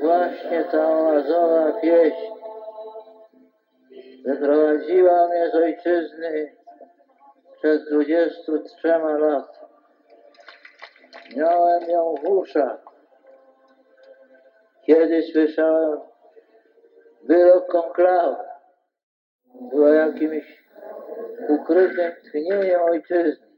właśnie ta oazowa pieśń wyprowadziła mnie z ojczyzny przez 23 lat. Miałem ją w uszach, kiedy słyszałem wyrok konklawa. Była jakimś ukrytym tchnieniem ojczyzny.